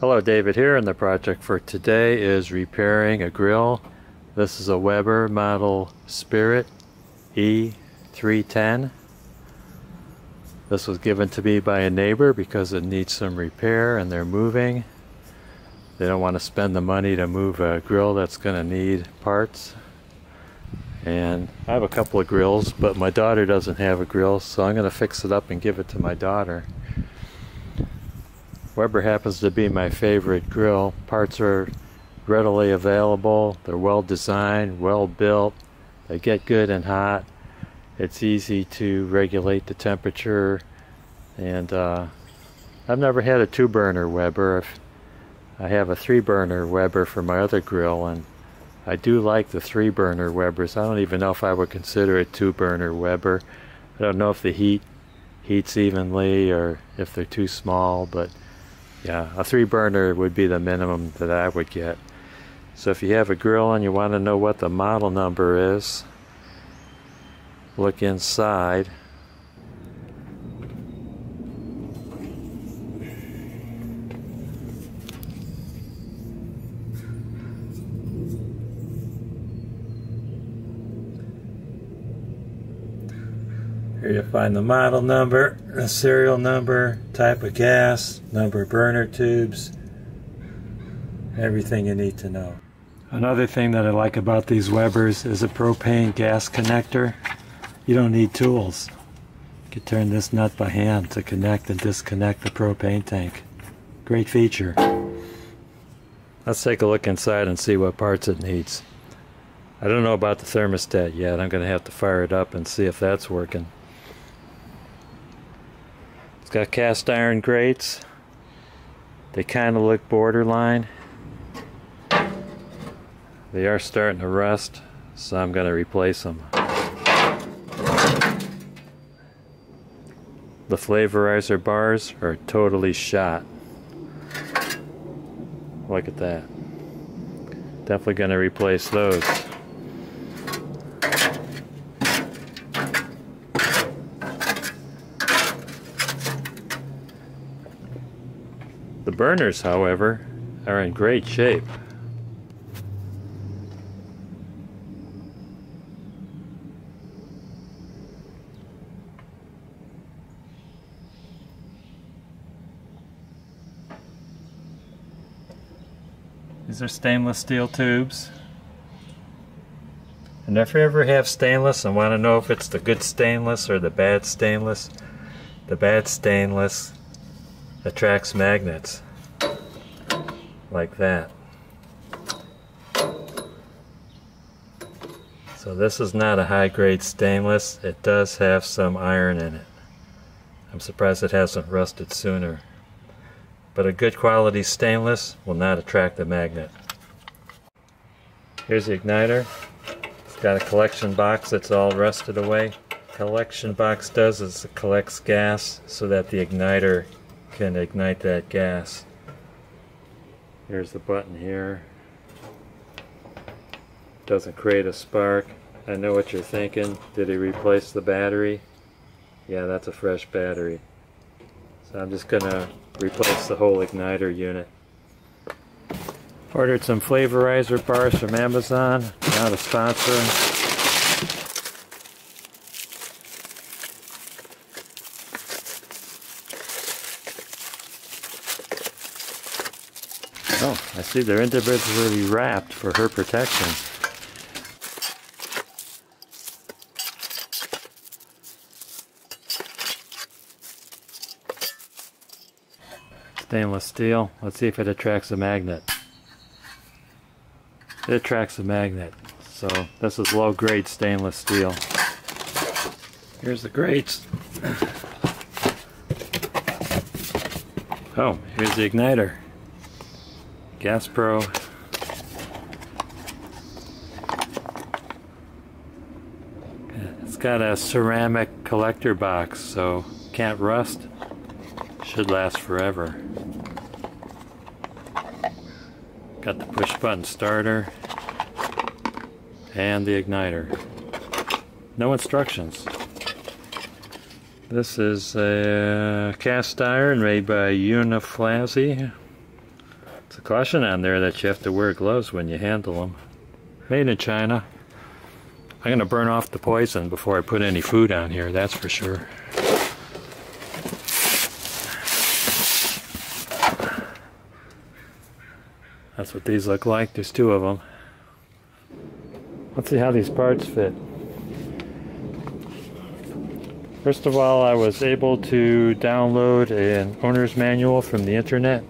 Hello, David here, and the project for today is repairing a grill. This is a Weber model Spirit E-310. This was given to me by a neighbor because it needs some repair and they're moving. They don't want to spend the money to move a grill that's going to need parts. And I have a couple of grills, but my daughter doesn't have a grill, so I'm going to fix it up and give it to my daughter. Weber happens to be my favorite grill. Parts are readily available, they're well designed, well built, they get good and hot. It's easy to regulate the temperature, and I've never had a 2-burner Weber. I have a 3-burner Weber for my other grill, and I do like the 3-burner Webers. I don't even know if I would consider a 2-burner Weber. I don't know if the heats evenly or if they're too small, but yeah, a 3-burner would be the minimum that I would get. So if you have a grill and you want to know what the model number is, look inside. Here you find the model number, the serial number, type of gas, number of burner tubes, everything you need to know. Another thing that I like about these Webers is a propane gas connector. You don't need tools. You can turn this nut by hand to connect and disconnect the propane tank. Great feature. Let's take a look inside and see what parts it needs. I don't know about the thermostat yet. I'm going to have to fire it up and see if that's working. It's got cast iron grates. They kind of look borderline. They are starting to rust, so I'm going to replace them. The flavorizer bars are totally shot. Look at that. Definitely going to replace those. The burners, however, are in great shape. These are stainless steel tubes. And if you ever have stainless and want to know if it's the good stainless or the bad stainless attracts magnets like that. So this is not a high-grade stainless. It does have some iron in it. I'm surprised it hasn't rusted sooner. But a good quality stainless will not attract the magnet. Here's the igniter. It's got a collection box that's all rusted away. Collection box does is it collects gas so that the igniter can ignite that gas. Here's the button here. Doesn't create a spark. I know what you're thinking. Did he replace the battery? Yeah, that's a fresh battery. So I'm just gonna replace the whole igniter unit. Ordered some flavorizer bars from Amazon. Not a sponsor. Oh, I see they're individually wrapped for her protection. Stainless steel. Let's see if it attracts a magnet. It attracts a magnet. So this is low-grade stainless steel. Here's the grates. Oh, here's the igniter. Gaspro. It's got a ceramic collector box, so can't rust. Should last forever. Got the push button starter and the igniter. No instructions. This is a cast iron made by Uniflazzy. It's a caution on there that you have to wear gloves when you handle them. Made in China. I'm gonna burn off the poison before I put any food on here, that's for sure. That's what these look like. There's two of them. Let's see how these parts fit. First of all, I was able to download an owner's manual from the internet.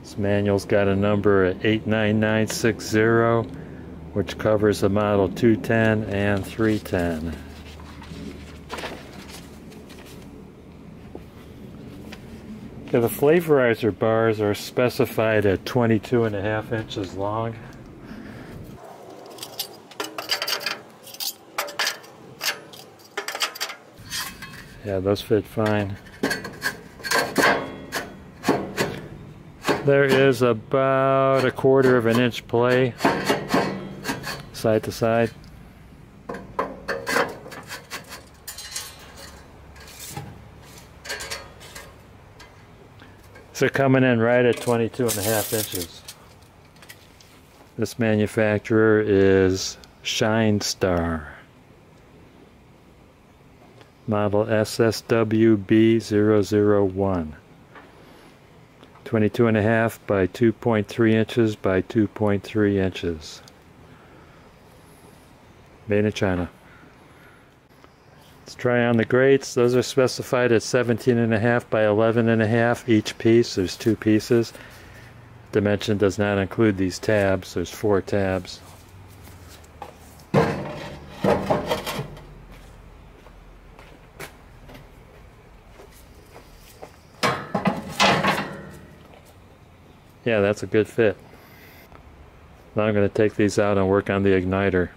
This manual's got a number at 89960, which covers the model 210 and 310. Okay, the flavorizer bars are specified at 22.5 inches long. Yeah, those fit fine. There is about 1/4 of an inch play, side to side. So coming in right at 22.5 inches. This manufacturer is Shine Star. Model SSWB001. 22.5 by 2.3 inches by 2.3 inches. Made in China. Let's try on the grates. Those are specified at 17.5 by 11.5 each piece. There's two pieces. Dimension does not include these tabs. There's 4 tabs. Yeah, that's a good fit. Now I'm going to take these out and work on the igniter.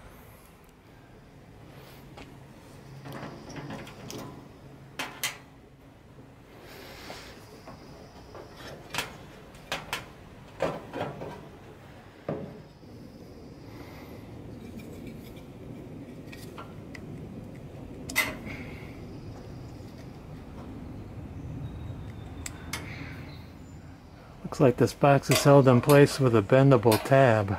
Looks like this box is held in place with a bendable tab.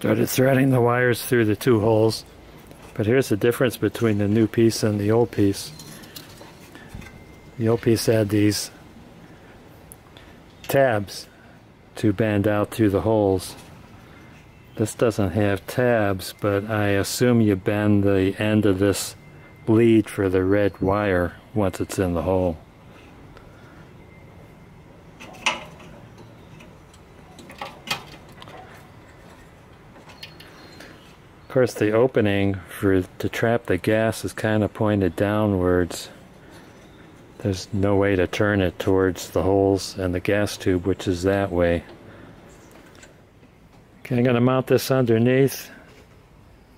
Started threading the wires through the two holes, but here's the difference between the new piece and the old piece. The old piece had these tabs to bend out through the holes. This doesn't have tabs, but I assume you bend the end of this lead for the red wire once it's in the hole. Of course, the opening to trap the gas is kind of pointed downwards. There's no way to turn it towards the holes and the gas tube, which is that way. Okay, I'm going to mount this underneath.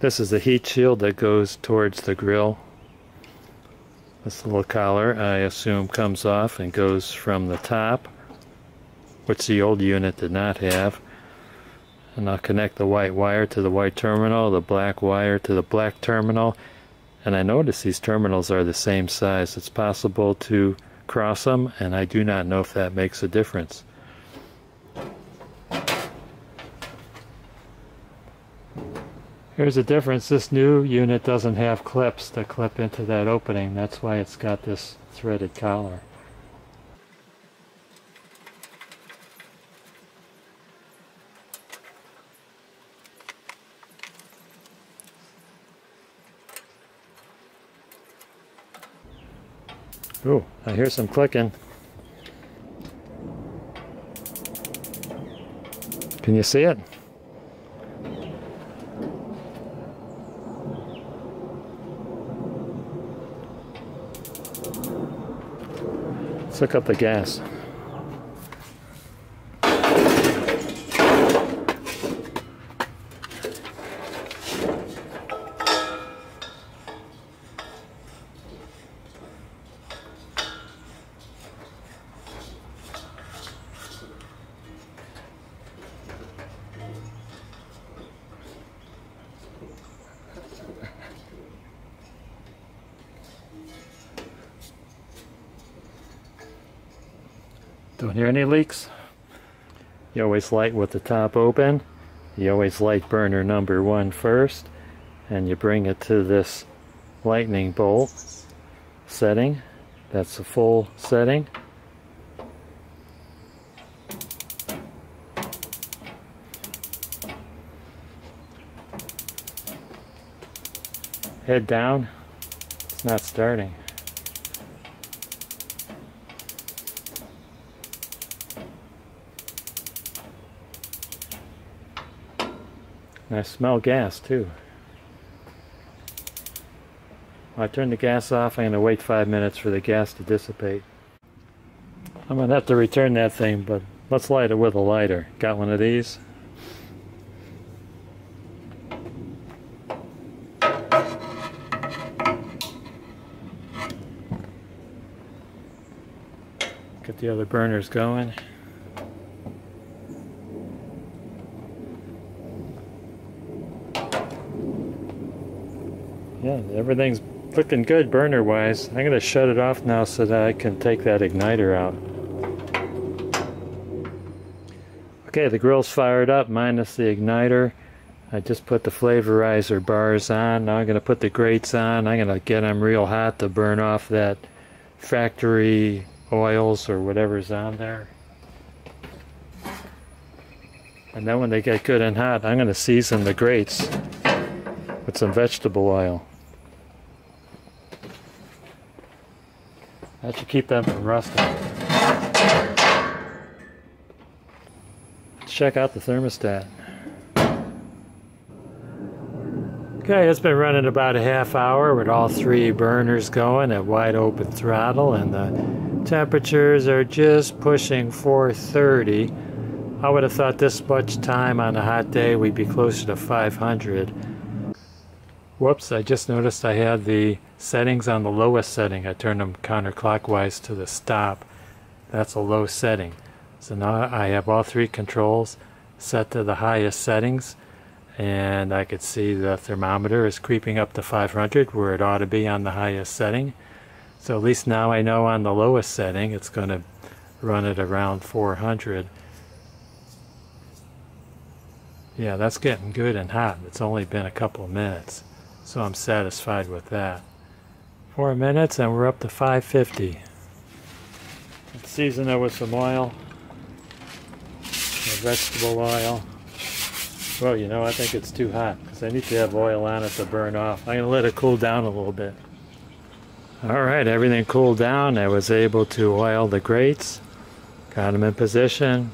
This is the heat shield that goes towards the grill. This little collar, I assume, comes off and goes from the top, which the old unit did not have. And I'll connect the white wire to the white terminal, the black wire to the black terminal. And I notice these terminals are the same size. It's possible to cross them, and I do not know if that makes a difference. Here's the difference. This new unit doesn't have clips that clip into that opening. That's why it's got this threaded collar. Ooh, I hear some clicking. Can you see it? Let's hook up the gas. Don't hear any leaks. You always light with the top open. You always light burner number one first, and you bring it to this lightning bolt setting. That's the full setting. Head down. It's not starting. I smell gas too. I turned the gas off. I'm going to wait 5 minutes for the gas to dissipate. I'm going to have to return that thing, but let's light it with a lighter. Got one of these. Get the other burners going. Yeah, everything's looking good burner-wise. I'm going to shut it off now so that I can take that igniter out. Okay, the grill's fired up minus the igniter. I just put the flavorizer bars on. Now I'm going to put the grates on. I'm going to get them real hot to burn off that factory oils or whatever's on there. And then when they get good and hot, I'm going to season the grates with some vegetable oil. That should keep them from rusting. Let's check out the thermostat. Okay, it's been running about a half hour with all three burners going at wide open throttle, and the temperatures are just pushing 430. I would have thought this much time on a hot day we'd be closer to 500. Whoops, I just noticed I had the settings on the lowest setting. I turned them counterclockwise to the stop. That's a low setting. So now I have all three controls set to the highest settings, and I could see the thermometer is creeping up to 500 where it ought to be on the highest setting. So at least now I know on the lowest setting it's going to run at around 400. Yeah, that's getting good and hot. It's only been a couple of minutes. So I'm satisfied with that. 4 minutes and we're up to 550. Let's season it with some oil. Some vegetable oil. Well, you know, I think it's too hot because I need to have oil on it to burn off. I'm going to let it cool down a little bit. Alright, everything cooled down. I was able to oil the grates. Got them in position.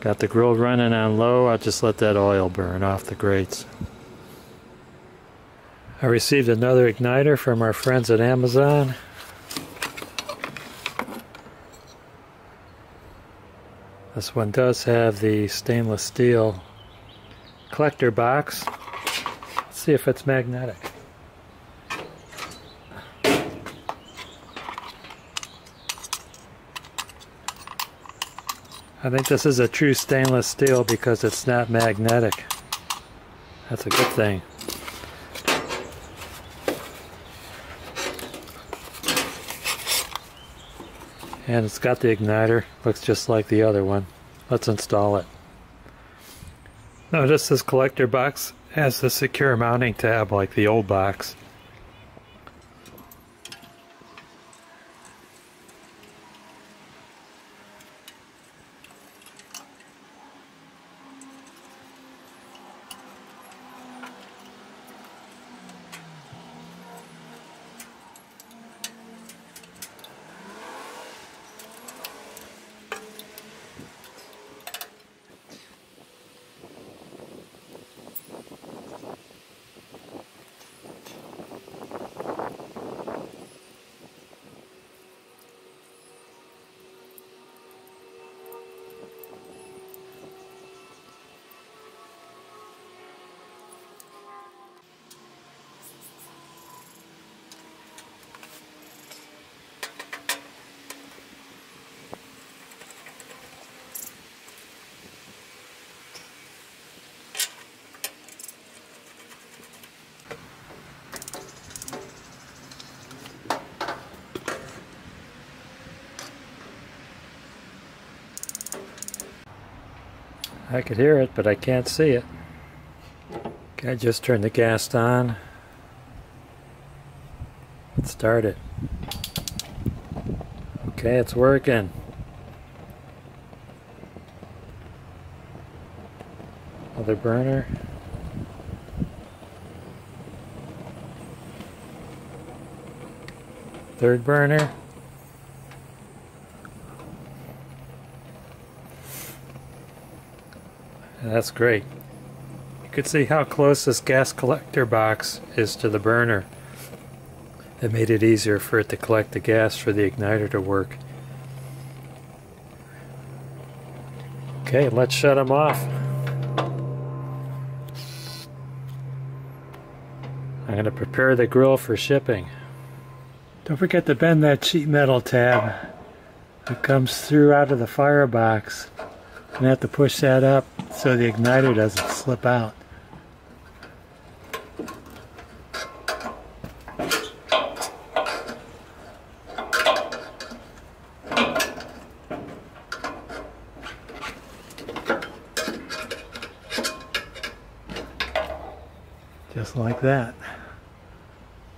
Got the grill running on low. I'll just let that oil burn off the grates. I received another igniter from our friends at Amazon. This one does have the stainless steel collector box. Let's see if it's magnetic. I think this is a true stainless steel because it's not magnetic. That's a good thing. And it's got the igniter. Looks just like the other one. Let's install it. Notice this collector box has the secure mounting tab like the old box. I could hear it, but I can't see it. Okay, I just turned the gas on. Let's start it. Okay, it's working. Another burner. Third burner. That's great. You could see how close this gas collector box is to the burner. It made it easier for it to collect the gas for the igniter to work. Okay, let's shut them off. I'm going to prepare the grill for shipping. Don't forget to bend that sheet metal tab that comes through out of the firebox. I'm going to have to push that up so the igniter doesn't slip out. Just like that.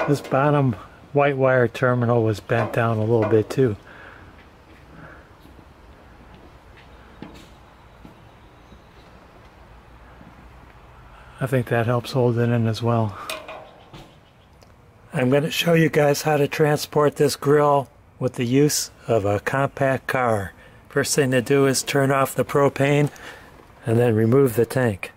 This bottom white wire terminal was bent down a little bit too. I think that helps hold it in as well. I'm going to show you guys how to transport this grill with the use of a compact car. First thing to do is turn off the propane and then remove the tank.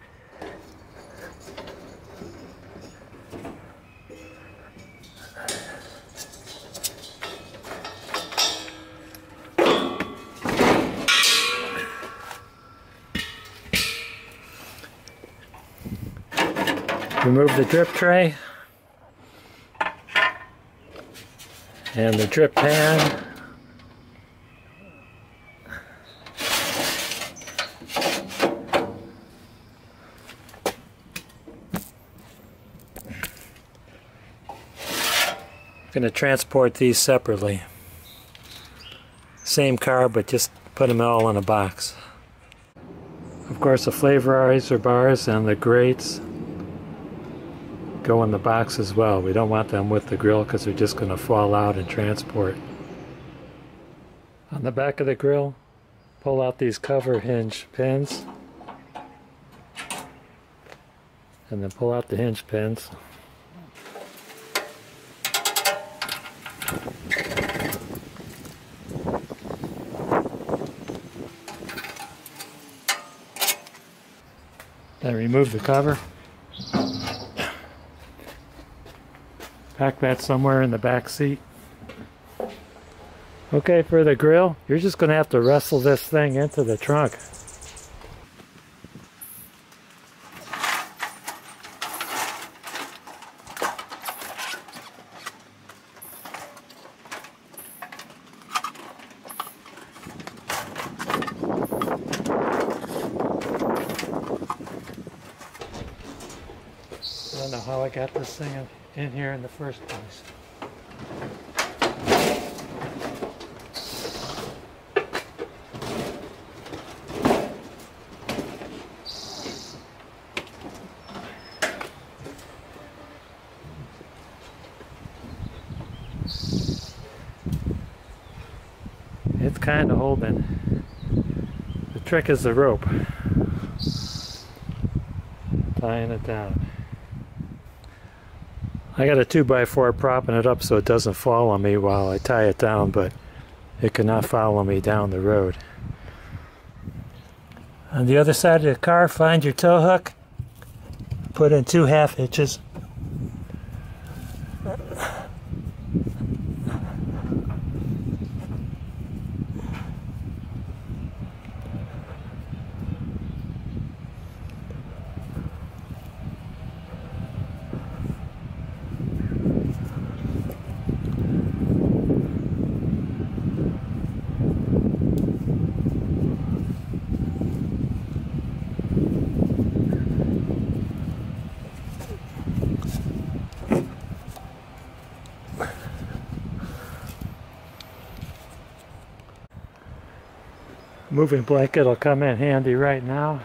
Remove the drip tray and the drip pan. I'm going to transport these separately. Same car, but just put them all in a box. Of course, the flavorizer bars and the grates go in the box as well. We don't want them with the grill because they're just going to fall out in transport. On the back of the grill, pull out these cover hinge pins, and then pull out the hinge pins. Then remove the cover. Pack that somewhere in the back seat. Okay, for the grill, you're just going to have to wrestle this thing into the trunk. I don't know how I got this thing in here in the first place. It's kind of holding. The trick is the rope, tying it down. I got a 2x4 propping it up so it doesn't fall on me while I tie it down, but it cannot follow me down the road. On the other side of the car, find your tow hook, put in 2 half hitches. Moving blanket will come in handy right now.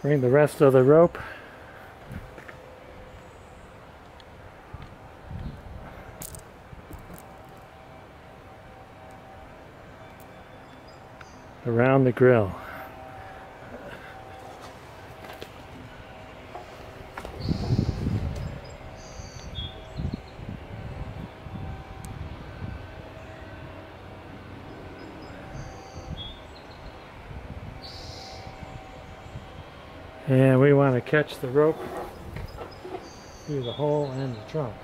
Bring the rest of the rope around the grill. And we want to catch the rope through the hole in the trunk.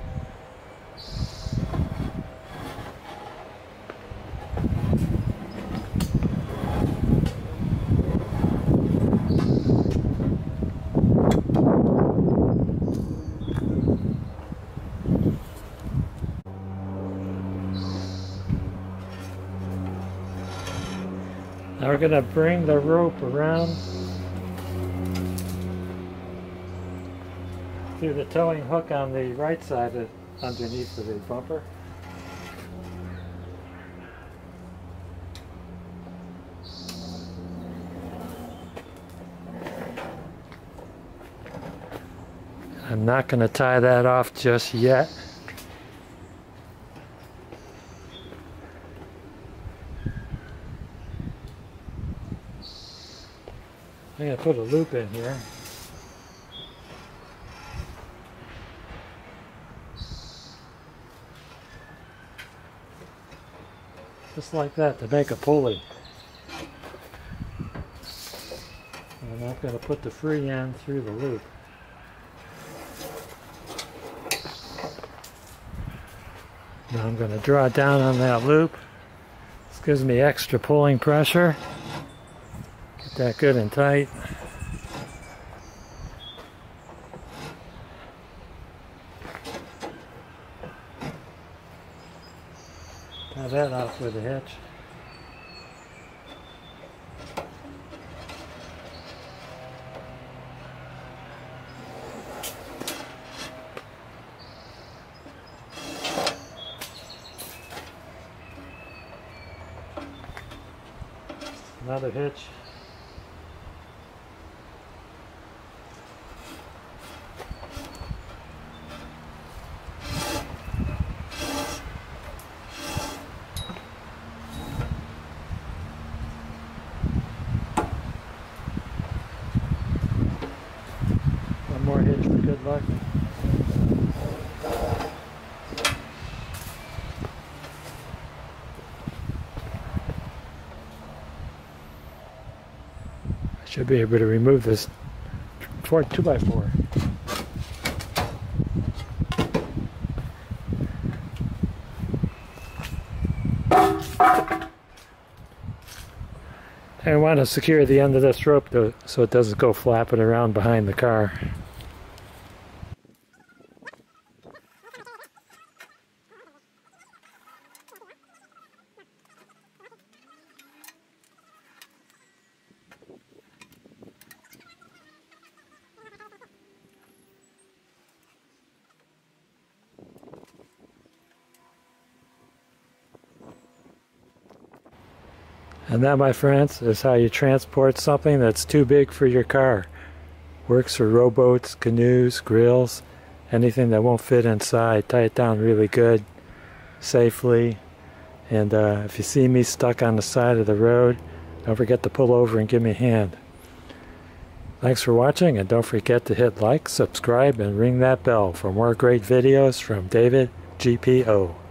Now we're going to bring the rope around through the towing hook on the right side of, underneath of the bumper. I'm not going to tie that off just yet. I'm going to put a loop in here. Just like that, to make a pulley. And I'm going to put the free end through the loop. Now I'm going to draw down on that loop. This gives me extra pulling pressure. Get that good and tight. Tie that off with a hitch. Another hitch. Should be able to remove this 2x4. And I want to secure the end of this rope so it doesn't go flapping around behind the car. And that, my friends, is how you transport something that's too big for your car. Works for rowboats, canoes, grills, anything that won't fit inside. Tie it down really good, safely. And if you see me stuck on the side of the road, don't forget to pull over and give me a hand. Thanks for watching, and don't forget to hit like, subscribe, and ring that bell for more great videos from David GPO.